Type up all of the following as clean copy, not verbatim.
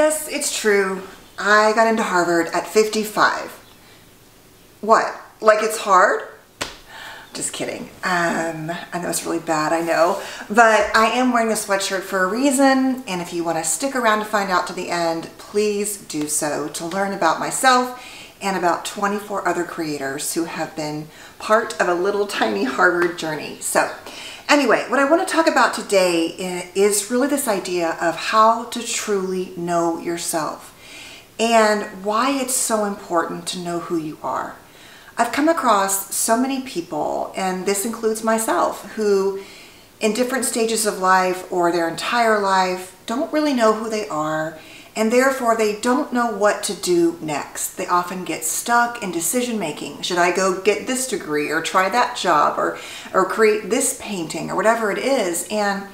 Yes, it's true. I got into Harvard at 55. What? Like it's hard? Just kidding. I know it's really bad, I know, but I am wearing a sweatshirt for a reason, and if you want to stick around to find out to the end, please do so to learn about myself and about 24 other creators who have been part of a little tiny Harvard journey. So anyway, what I want to talk about today is really this idea of how to truly know yourself and why it's so important to know who you are. I've come across so many people, and this includes myself, who in different stages of life or their entire life don't really know who they are, and therefore they don't know what to do next. They often get stuck in decision making. Should I go get this degree or try that job or create this painting or whatever it is? And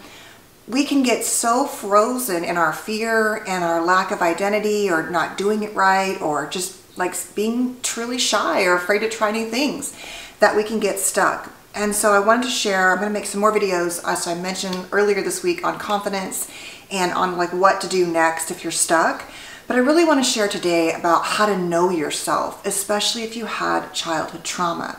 we can get so frozen in our fear and our lack of identity or not doing it right or just like being truly shy or afraid to try new things, that we can get stuck. And so I wanted to share, I'm gonna make some more videos, as I mentioned earlier this week, on confidence and on like what to do next if you're stuck. But I really wanna share today about how to know yourself, especially if you had childhood trauma.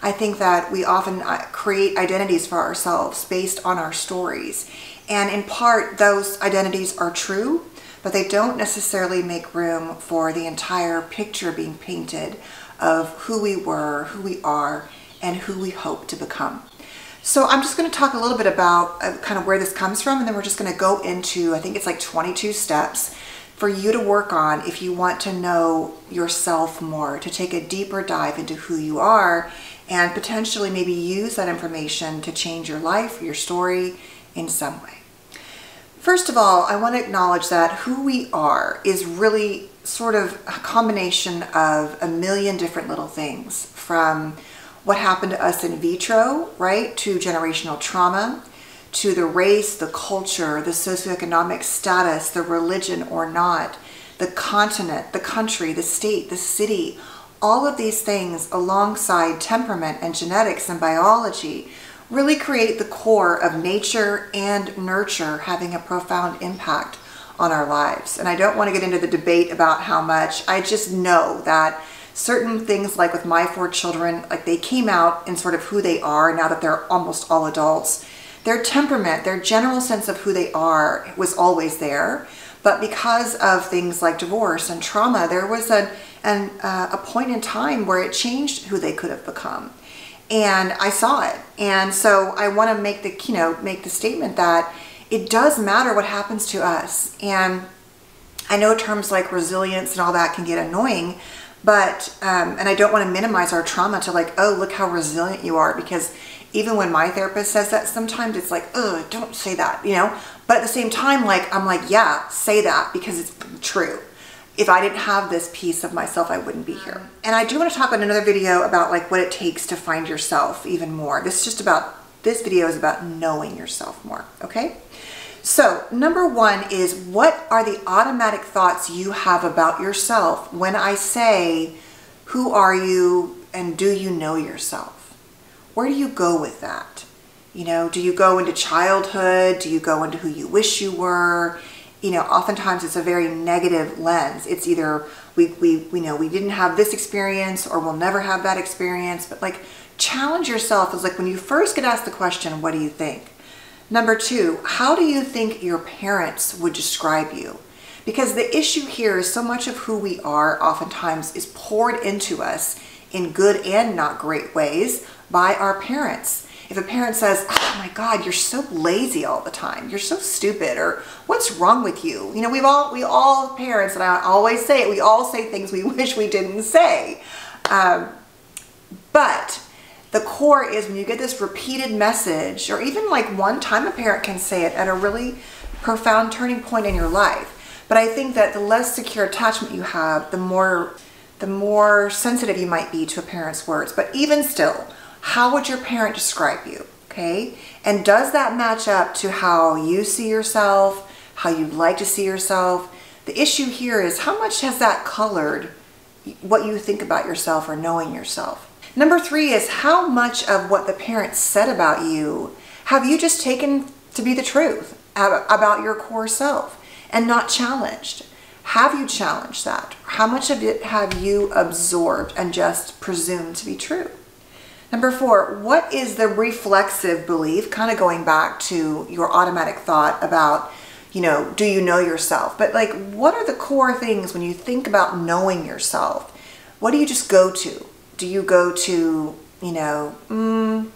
I think that we often create identities for ourselves based on our stories. And in part, those identities are true, but they don't necessarily make room for the entire picture being painted of who we were, who we are, and who we hope to become. So I'm just gonna talk a little bit about kind of where this comes from, and then we're just gonna go into, I think it's like 22 steps for you to work on if you want to know yourself more, to take a deeper dive into who you are and potentially maybe use that information to change your life, your story in some way. First of all, I want to acknowledge that who we are is really sort of a combination of a million different little things, from what happened to us in vitro, right, to generational trauma, to the race, the culture, the socioeconomic status, the religion or not, the continent, the country, the state, the city, all of these things alongside temperament and genetics and biology really create the core of nature and nurture having a profound impact on our lives. And I don't want to get into the debate about how much. I just know that certain things, like with my 4 children, like they came out in sort of who they are now that they're almost all adults. Their temperament, their general sense of who they are was always there. But because of things like divorce and trauma, there was a point in time where it changed who they could have become. And I saw it. And so I want to make the, you know, make the statement that it does matter what happens to us. And I know terms like resilience and all that can get annoying, but, and I don't want to minimize our trauma to like, oh, look how resilient you are, because even when my therapist says that, sometimes it's like, oh, don't say that, you know? But at the same time, like, I'm like, yeah, say that, because it's true. If I didn't have this piece of myself, I wouldn't be here. And I do want to talk on another video about like what it takes to find yourself even more. This video is about knowing yourself more, okay? So number one is, what are the automatic thoughts you have about yourself when I say, who are you and do you know yourself? Where do you go with that? You know, do you go into childhood? Do you go into who you wish you were? You know, oftentimes it's a very negative lens. It's either we know we didn't have this experience or we'll never have that experience. But like, challenge yourself is like when you first get asked the question, what do you think? Number two, how do you think your parents would describe you? Because the issue here is so much of who we are oftentimes is poured into us in good and not great ways by our parents. If a parent says, oh my God, you're so lazy all the time, you're so stupid, or what's wrong with you? You know, we all parents, and I always say it, we all say things we wish we didn't say. But the core is when you get this repeated message, or even like one time a parent can say it at a really profound turning point in your life. But I think that the less secure attachment you have, the more sensitive you might be to a parent's words. But even still, how would your parent describe you, okay? And does that match up to how you see yourself, how you'd like to see yourself? The issue here is how much has that colored what you think about yourself or knowing yourself? Number three is, how much of what the parents said about you have you just taken to be the truth about your core self and not challenged? Have you challenged that? How much of it have you absorbed and just presumed to be true? Number four, what is the reflexive belief? Kind of going back to your automatic thought about, you know, do you know yourself? But like, what are the core things when you think about knowing yourself? What do you just go to? Do you go to, you know,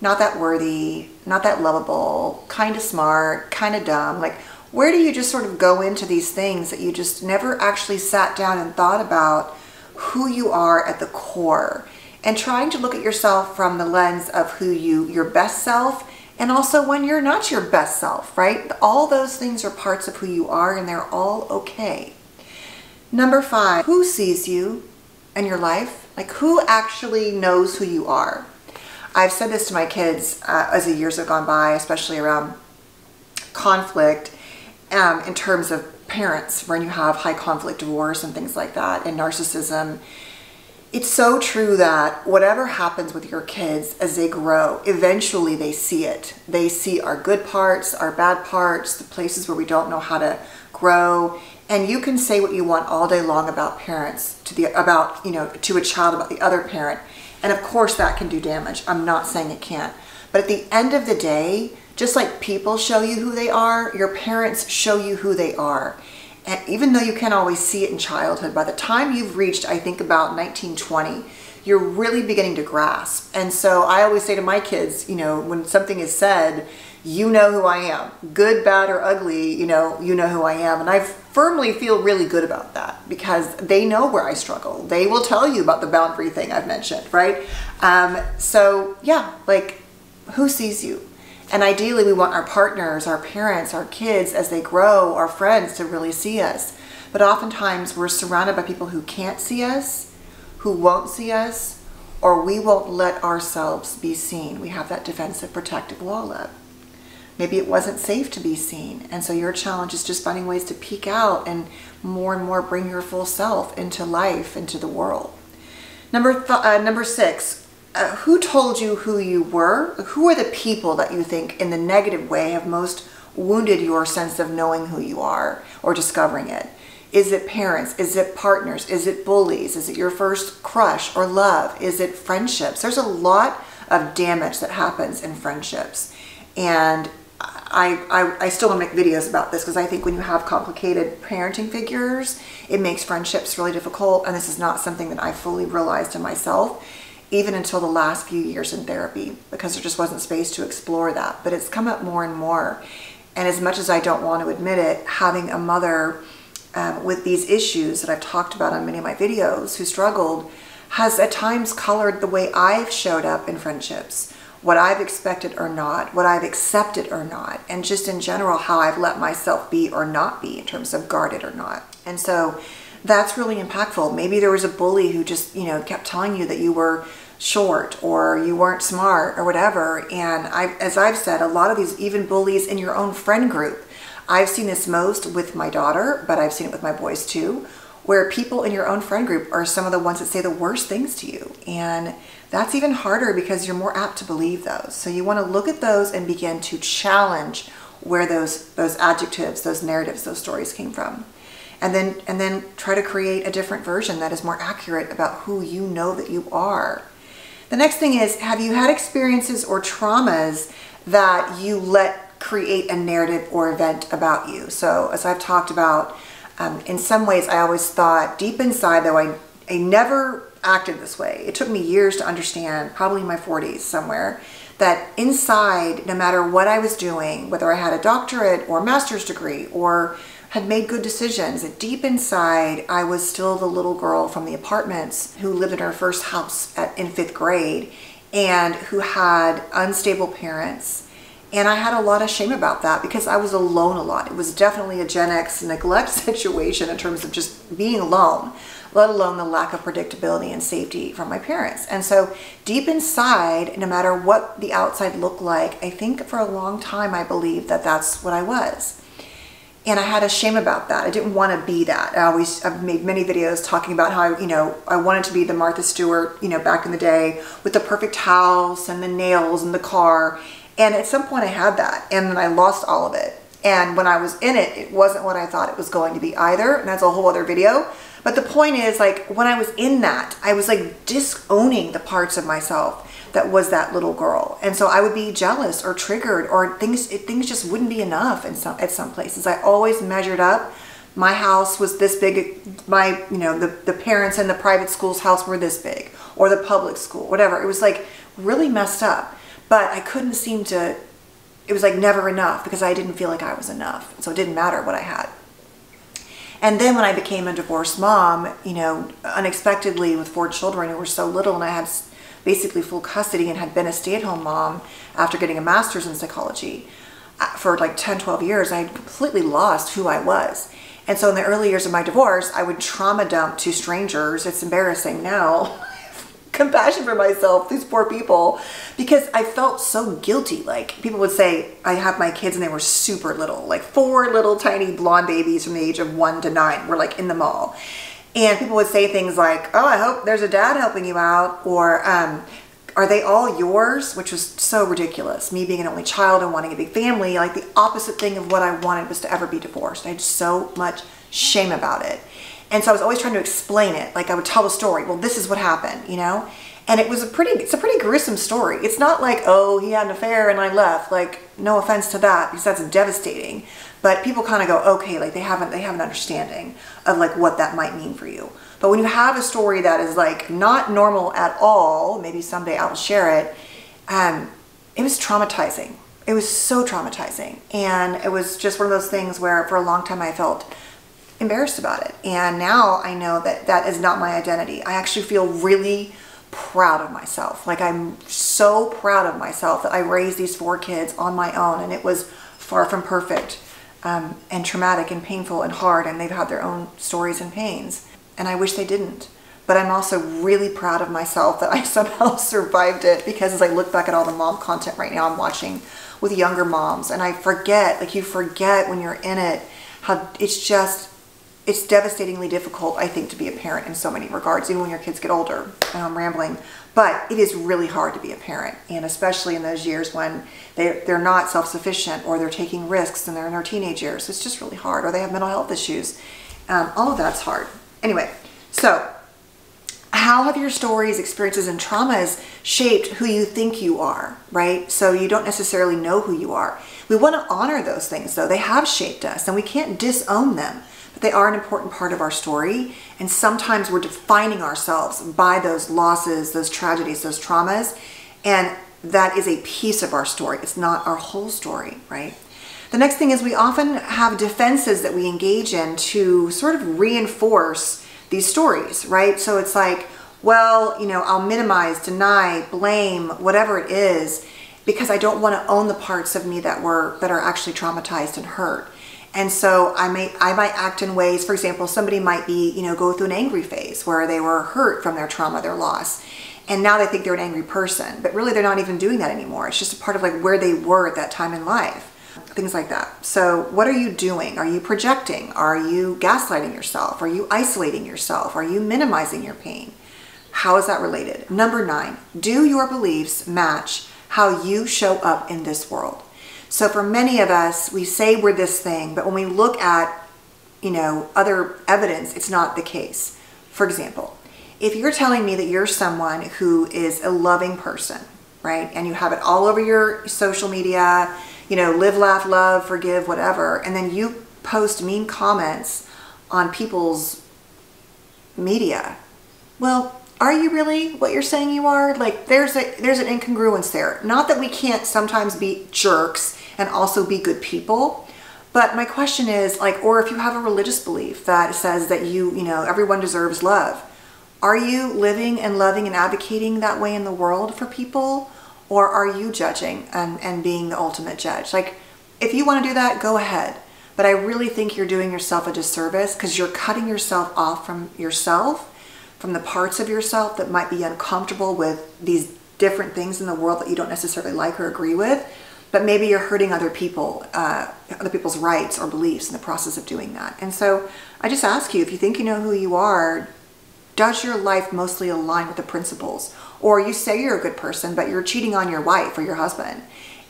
not that worthy, not that lovable, kind of smart, kind of dumb? Like, where do you just sort of go into these things that you just never actually sat down and thought about who you are at the core? And trying to look at yourself from the lens of who your best self, and also when you're not your best self, right? All those things are parts of who you are, and they're all okay. Number five, who sees you in your life? Like, who actually knows who you are? I've said this to my kids as the years have gone by, especially around conflict, in terms of parents, when you have high conflict divorce and things like that, and narcissism. It's so true that whatever happens with your kids as they grow, eventually they see it. They see our good parts, our bad parts, the places where we don't know how to grow. And you can say what you want all day long about parents, to a child about the other parent. And of course that can do damage. I'm not saying it can't. But at the end of the day, just like people show you who they are, your parents show you who they are. And even though you can't always see it in childhood, by the time you've reached, I think, about 19-20, you're really beginning to grasp. And so I always say to my kids, you know, when something is said, you know who I am. Good, bad, or ugly, you know who I am. And I firmly feel really good about that, because they know where I struggle. They will tell you about the boundary thing I've mentioned, right? So yeah, like, who sees you? And ideally, we want our partners, our parents, our kids, as they grow, our friends, to really see us. But oftentimes, we're surrounded by people who can't see us, who won't see us, or we won't let ourselves be seen. We have that defensive, protective wall up. Maybe it wasn't safe to be seen. And so your challenge is just finding ways to peek out and more bring your full self into life, into the world. Number six. Who told you who you were? Who are the people that you think, in the negative way, have most wounded your sense of knowing who you are or discovering it? Is it parents? Is it partners? Is it bullies? Is it your first crush or love? Is it friendships? There's a lot of damage that happens in friendships. And I still want to make videos about this, because I think when you have complicated parenting figures, it makes friendships really difficult. And this is not something that I fully realized in myself, even until the last few years in therapy, because there just wasn't space to explore that. But it's come up more and more. And as much as I don't want to admit it, having a mother with these issues that I've talked about on many of my videos, who struggled, has at times colored the way I've showed up in friendships, what I've expected or not, what I've accepted or not, and just in general, how I've let myself be or not be in terms of guarded or not. And so that's really impactful. Maybe there was a bully who just, kept telling you that you were short or you weren't smart or whatever. And as I've said, a lot of these, even bullies in your own friend group, I've seen this most with my daughter, but I've seen it with my boys too, where people in your own friend group are some of the ones that say the worst things to you. And that's even harder, because you're more apt to believe those. So you want to look at those and begin to challenge where those adjectives, those narratives, those stories came from. And then try to create a different version that is more accurate about who you know that you are. The next thing is, have you had experiences or traumas that you let create a narrative or event about you? So as I've talked about, in some ways I always thought deep inside, though I never acted this way. It took me years to understand, probably in my 40s somewhere, that inside, no matter what I was doing, whether I had a doctorate or a master's degree or had made good decisions, and deep inside, I was still the little girl from the apartments who lived in her first house in 5th grade, and who had unstable parents. And I had a lot of shame about that, because I was alone a lot. It was definitely a Gen X neglect situation in terms of just being alone, let alone the lack of predictability and safety from my parents. And so deep inside, no matter what the outside looked like, I think for a long time, I believed that that's what I was. And I had a shame about that. I didn't want to be that. I've made many videos talking about how, I wanted to be the Martha Stewart, back in the day, with the perfect house and the nails and the car. And at some point I had that, and then I lost all of it. And when I was in it, it wasn't what I thought it was going to be either. And that's a whole other video. But the point is, like, when I was in that, I was like disowning the parts of myself that was that little girl. And so I would be jealous or triggered, or things just wouldn't be enough in some places. I always measured up. My house was this big, my, you know, the parents in the private school's house were this big, or the public school, whatever. It was like really messed up, but I couldn't seem to, it was like never enough because I didn't feel like I was enough. So it didn't matter what I had. And then when I became a divorced mom, you know, unexpectedly with 4 children who were so little, and I had basically full custody and had been a stay-at-home mom after getting a master's in psychology for like 10-12 years, I had completely lost who I was. And so in the early years of my divorce, I would trauma dump to strangers. It's embarrassing now. Compassion for myself, these poor people, because I felt so guilty. Like, people would say, I had my kids and they were super little, like 4 little tiny blonde babies from the age of 1 to 9 were like in the mall. And people would say things like, oh, I hope there's a dad helping you out, or are they all yours? Which was so ridiculous. Me being an only child and wanting a big family, like the opposite thing of what I wanted was to ever be divorced. I had so much shame about it. And so I was always trying to explain it. Like, I would tell a story. Well, this is what happened, you know? And it's a pretty gruesome story. It's not like, oh, he had an affair and I left. Like, no offense to that, because that's devastating. But people kind of go, okay, like they have an understanding of like what that might mean for you. But when you have a story that is like not normal at all, maybe someday I'll share it. It was traumatizing. It was so traumatizing. And it was just one of those things where for a long time I felt embarrassed about it. And now I know that that is not my identity. I actually feel really proud of myself. Like, I'm so proud of myself that I raised these 4 kids on my own, and it was far from perfect, and traumatic and painful and hard, and they've had their own stories and pains, and I wish they didn't. But I'm also really proud of myself that I somehow survived it, because as I look back at all the mom content right now I'm watching with younger moms, and I forget, like, you forget when you're in it, how it's just, it's devastatingly difficult, I think, to be a parent in so many regards, even when your kids get older. I'm rambling, but it is really hard to be a parent, and especially in those years when they're not self-sufficient, or they're taking risks and they're in their teenage years. It's just really hard, or they have mental health issues. All of that's hard. Anyway, so how have your stories, experiences, and traumas shaped who you think you are, right? So you don't necessarily know who you are. We want to honor those things, though. They have shaped us, and we can't disown them. They are an important part of our story, and sometimes we're defining ourselves by those losses, those tragedies, those traumas, and that is a piece of our story. It's not our whole story, right? The next thing is we often have defenses that we engage in to sort of reinforce these stories, right? So it's like, well, you know, I'll minimize, deny, blame, whatever it is, because I don't want to own the parts of me that are actually traumatized and hurt. And so I might act in ways, for example, somebody might be, you know, go through an angry phase where they were hurt from their trauma, their loss, and now they think they're an angry person, but really they're not even doing that anymore. It's just a part of like where they were at that time in life, things like that. So what are you doing? Are you projecting? Are you gaslighting yourself? Are you isolating yourself? Are you minimizing your pain? How is that related? Number 9, do your beliefs match how you show up in this world? So for many of us, we say we're this thing, but when we look at, you know, other evidence, it's not the case. For example, if you're telling me that you're someone who is a loving person, right? And you have it all over your social media, you know, live, laugh, love, forgive, whatever. And then you post mean comments on people's media. Well, are you really what you're saying you are? Like, there's an incongruence there. Not that we can't sometimes be jerks and also be good people, but my question is, like, or if you have a religious belief that says that you know, everyone deserves love, are you living and loving and advocating that way in the world for people? Or are you judging and being the ultimate judge? Like, if you want to do that, go ahead. But I really think you're doing yourself a disservice, because you're cutting yourself off from yourself, from the parts of yourself that might be uncomfortable with these different things in the world that you don't necessarily like or agree with, but maybe you're hurting other people, other people's rights or beliefs in the process of doing that. And so I just ask you, if you think you know who you are, does your life mostly align with the principles? Or you say you're a good person, but you're cheating on your wife or your husband,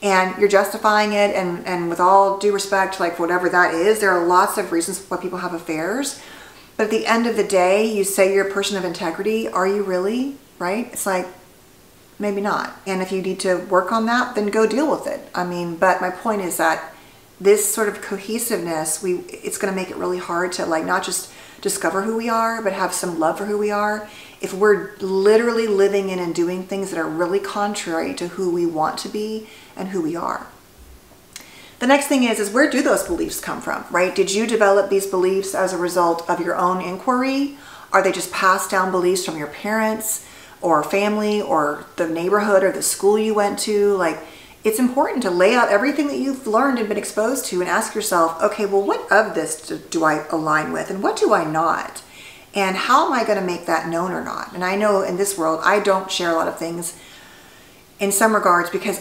and you're justifying it, and with all due respect, like whatever that is, there are lots of reasons why people have affairs. But at the end of the day, you say you're a person of integrity. Are you really? Right? It's like, maybe not. And if you need to work on that, then go deal with it. I mean, but my point is that this sort of cohesiveness, it's going to make it really hard to like not just discover who we are, but have some love for who we are. If we're literally living in and doing things that are really contrary to who we want to be and who we are. The next thing is where do those beliefs come from, right? Did you develop these beliefs as a result of your own inquiry? Are they just passed down beliefs from your parents or family or the neighborhood or the school you went to? Like, it's important to lay out everything that you've learned and been exposed to and ask yourself, okay, well, what of this do I align with and what do I not? And how am I going to make that known or not? And I know in this world, I don't share a lot of things in some regards because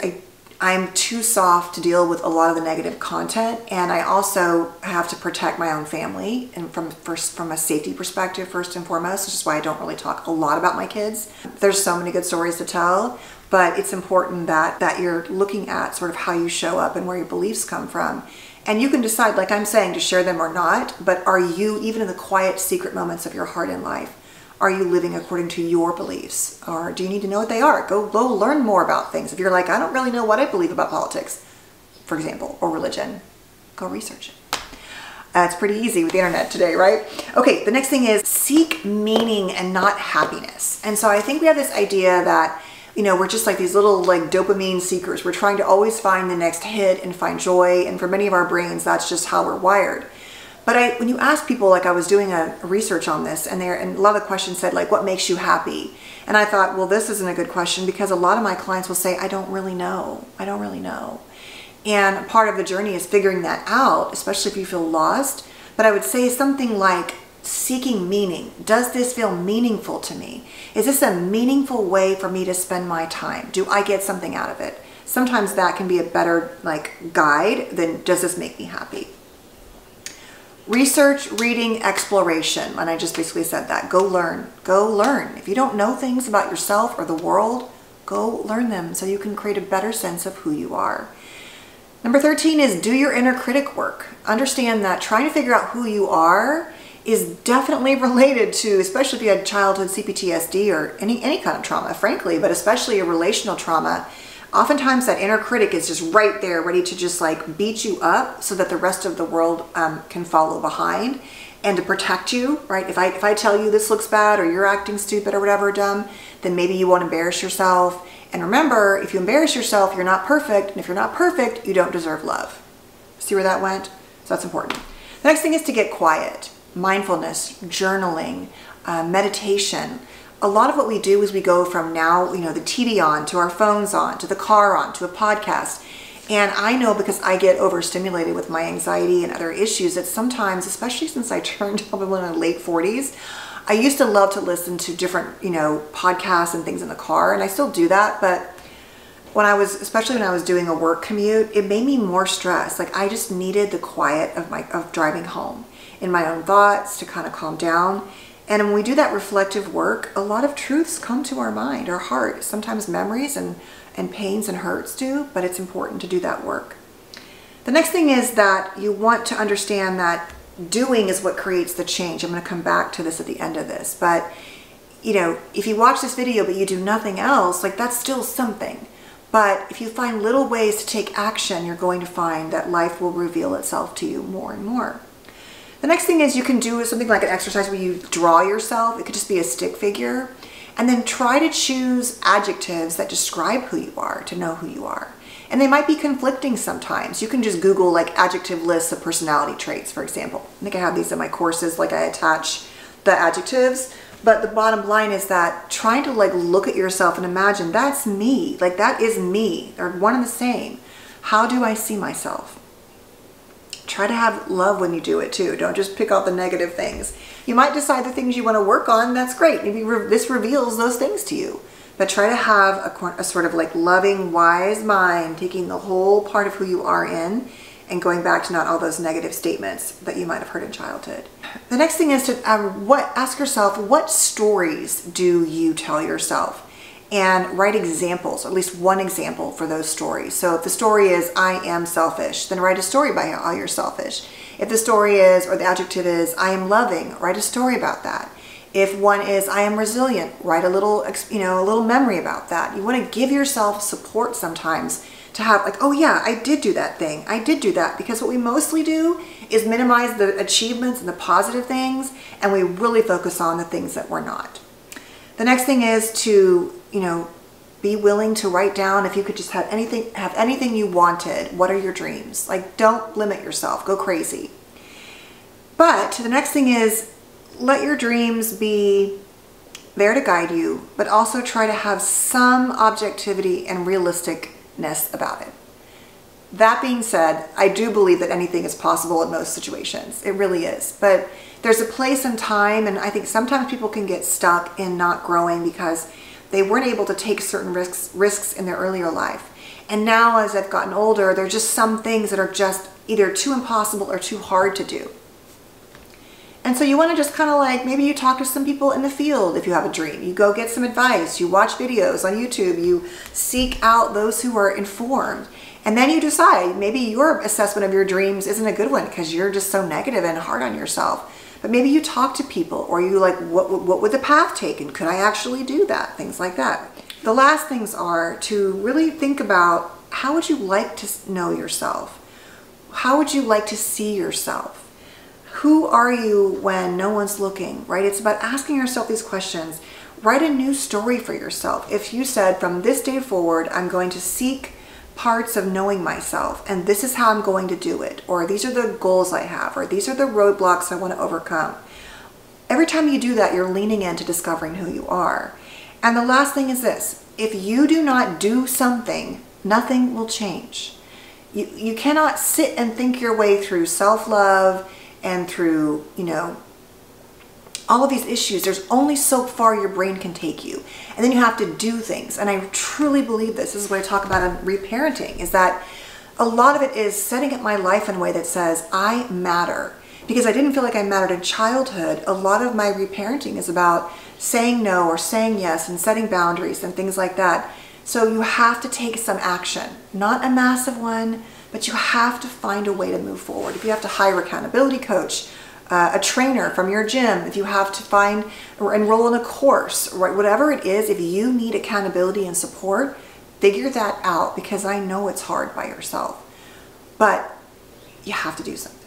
I'm too soft to deal with a lot of the negative content, and I also have to protect my own family and from a safety perspective first and foremost, which is why I don't really talk a lot about my kids. There's so many good stories to tell, but it's important that you're looking at sort of how you show up and where your beliefs come from. And you can decide, like I'm saying, to share them or not, but are you, even in the quiet secret moments of your heart and life, are you living according to your beliefs? Or do you need to know what they are? Go learn more about things. If you're like, I don't really know what I believe about politics, for example, or religion, go research it. It's pretty easy with the internet today, right? Okay, the next thing is seek meaning and not happiness. And so I think we have this idea that, you know, we're just like these little like dopamine seekers. We're trying to always find the next hit and find joy. And for many of our brains, that's just how we're wired. But when you ask people, like I was doing a research on this, and a lot of the questions said like, what makes you happy? And I thought, well, this isn't a good question because a lot of my clients will say, I don't really know. I don't really know. And part of the journey is figuring that out, especially if you feel lost. But I would say something like seeking meaning. Does this feel meaningful to me? Is this a meaningful way for me to spend my time? Do I get something out of it? Sometimes that can be a better like guide than does this make me happy? Research, reading, exploration. And I just basically said that. Go learn. Go learn. If you don't know things about yourself or the world, go learn them so you can create a better sense of who you are. Number 13 is do your inner critic work. Understand that trying to figure out who you are is definitely related to, especially if you had childhood CPTSD or any kind of trauma, frankly, but especially a relational trauma. Oftentimes that inner critic is just right there ready to just like beat you up so that the rest of the world can follow behind and to protect you, right? If I tell you this looks bad or you're acting stupid or whatever dumb, then maybe you won't embarrass yourself. And remember, if you embarrass yourself, you're not perfect. And if you're not perfect, you don't deserve love. See where that went? So that's important. The next thing is to get quiet, mindfulness, journaling, meditation. A lot of what we do is we go from now, you know, the TV on, to our phones on, to the car on, to a podcast. And I know because I get overstimulated with my anxiety and other issues that sometimes, especially since I turned probably in my late 40s, I used to love to listen to different, you know, podcasts and things in the car. And I still do that. But especially when I was doing a work commute, it made me more stressed. Like I just needed the quiet of driving home in my own thoughts to kind of calm down. And when we do that reflective work, a lot of truths come to our mind, our heart, sometimes memories and pains and hurts do, but it's important to do that work. The next thing is that you want to understand that doing is what creates the change. I'm going to come back to this at the end of this, but you know, if you watch this video, but you do nothing else, like that's still something. But if you find little ways to take action, you're going to find that life will reveal itself to you more and more. The next thing is you can do something like an exercise where you draw yourself. It could just be a stick figure. And then try to choose adjectives that describe who you are to know who you are. And they might be conflicting sometimes. You can just Google like adjective lists of personality traits, for example. I think I have these in my courses, like I attach the adjectives. But the bottom line is that trying to like look at yourself and imagine that's me, like that is me. They're one and the same. How do I see myself? Try to have love when you do it too. Don't just pick out the negative things. You might decide the things you want to work on. That's great. Maybe this reveals those things to you. But try to have a sort of like loving, wise mind, taking the whole part of who you are in and going back to not all those negative statements that you might have heard in childhood. The next thing is to ask yourself, what stories do you tell yourself? and write examples, or at least one example for those stories. So if the story is, I am selfish, then write a story about how you're selfish. If the story is, or the adjective is, I am loving, write a story about that. If one is, I am resilient, write a little, a little memory about that. You want to give yourself support sometimes to have, like, oh yeah, I did do that thing. I did do that. Because what we mostly do is minimize the achievements and the positive things, and we really focus on the things that we're not. The next thing is to, be willing to write down, if you could just have anything you wanted, what are your dreams? Like, don't limit yourself, go crazy. But the next thing is, let your dreams be there to guide you, but also try to have some objectivity and realisticness about it. That being said, I do believe that anything is possible in most situations. It really is. But there's a place and time, and I think sometimes people can get stuck in not growing because they weren't able to take certain risks in their earlier life. And now as I've gotten older, there are just some things that are just either too impossible or too hard to do. And so you want to just kind of, like, maybe you talk to some people in the field if you have a dream. You go get some advice. You watch videos on YouTube. You seek out those who are informed. And then you decide, maybe your assessment of your dreams isn't a good one because you're just so negative and hard on yourself. But maybe you talk to people, or you, like, what would the path take? And could I actually do that? Things like that. The last things are to really think about, how would you like to know yourself? How would you like to see yourself? Who are you when no one's looking, right? It's about asking yourself these questions. Write a new story for yourself. If you said, from this day forward, I'm going to seek parts of knowing myself, and this is how I'm going to do it, or these are the goals I have, or these are the roadblocks I want to overcome. Every time you do that, you're leaning into discovering who you are. And the last thing is this: if you do not do something, nothing will change. You cannot sit and think your way through self-love and through, all of these issues. There's only so far your brain can take you. And then you have to do things. And I truly believe this. This is what I talk about in reparenting, is that a lot of it is setting up my life in a way that says, I matter. Because I didn't feel like I mattered in childhood, a lot of my reparenting is about saying no or saying yes and setting boundaries and things like that. So you have to take some action. Not a massive one, but you have to find a way to move forward. If you have to hire an accountability coach, a trainer from your gym, if you have to find or enroll in a course, right, whatever it is, if you need accountability and support, figure that out, because I know it's hard by yourself, but you have to do something.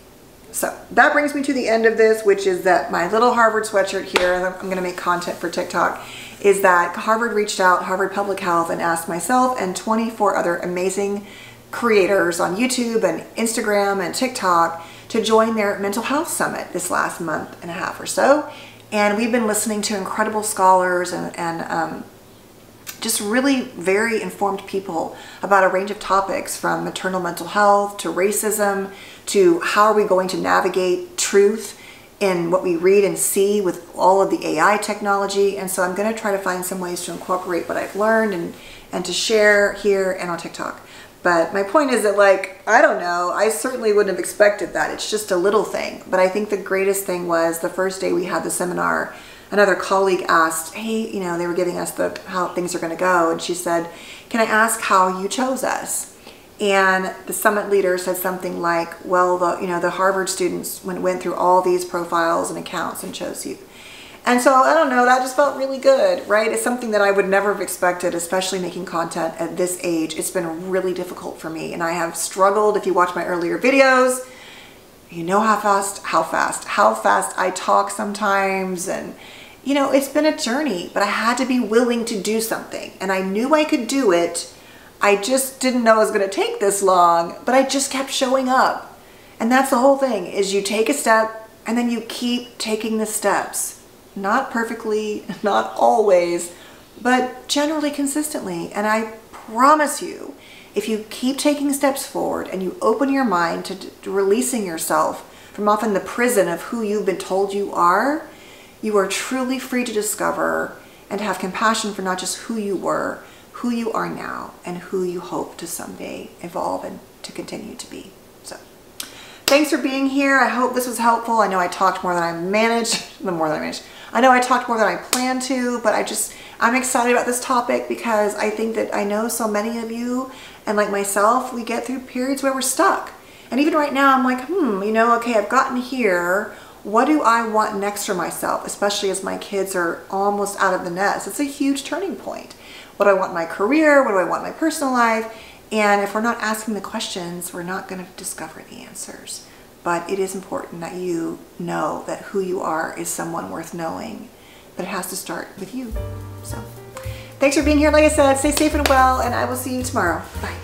So that brings me to the end of this, which is that my little Harvard sweatshirt here, I'm going to make content for TikTok, is that Harvard reached out, Harvard Public Health, and asked myself and 24 other amazing creators on YouTube and Instagram and TikTok to join their mental health summit this last month and a half or so. And we've been listening to incredible scholars and just really very informed people about a range of topics, from maternal mental health to racism to how are we going to navigate truth in what we read and see with all of the AI technology. And so I'm going to try to find some ways to incorporate what I've learned and to share here and on TikTok. But my point is that, like, I don't know, I certainly wouldn't have expected that. It's just a little thing. But I think the greatest thing was the first day we had the seminar, another colleague asked, hey, they were giving us how things are going to go. And she said, can I ask how you chose us? And the summit leader said something like, well, the Harvard students went through all these profiles and accounts and chose you. And so, I don't know, that just felt really good, right? It's something that I would never have expected, especially making content at this age. It's been really difficult for me, and I have struggled. If you watch my earlier videos, you know how fast I talk sometimes. And, it's been a journey, but I had to be willing to do something, and I knew I could do it. I just didn't know it was going to take this long, but I just kept showing up. And that's the whole thing, is you take a step and then you keep taking the steps. Not perfectly, not always, but generally consistently. And I promise you, if you keep taking steps forward and you open your mind to releasing yourself from often the prison of who you've been told you are truly free to discover and have compassion for not just who you were, who you are now, and who you hope to someday evolve and to continue to be. So thanks for being here. I hope this was helpful. I know I talked more than I planned to, but I'm excited about this topic because I think that I know so many of you, and like myself, we get through periods where we're stuck. And even right now, I'm like, you know, okay, I've gotten here. What do I want next for myself, especially as my kids are almost out of the nest? It's a huge turning point. What do I want in my career? What do I want in my personal life? And if we're not asking the questions, we're not going to discover the answers. But it is important that you know that who you are is someone worth knowing. But it has to start with you. So thanks for being here. Like I said, stay safe and well, and I will see you tomorrow. Bye.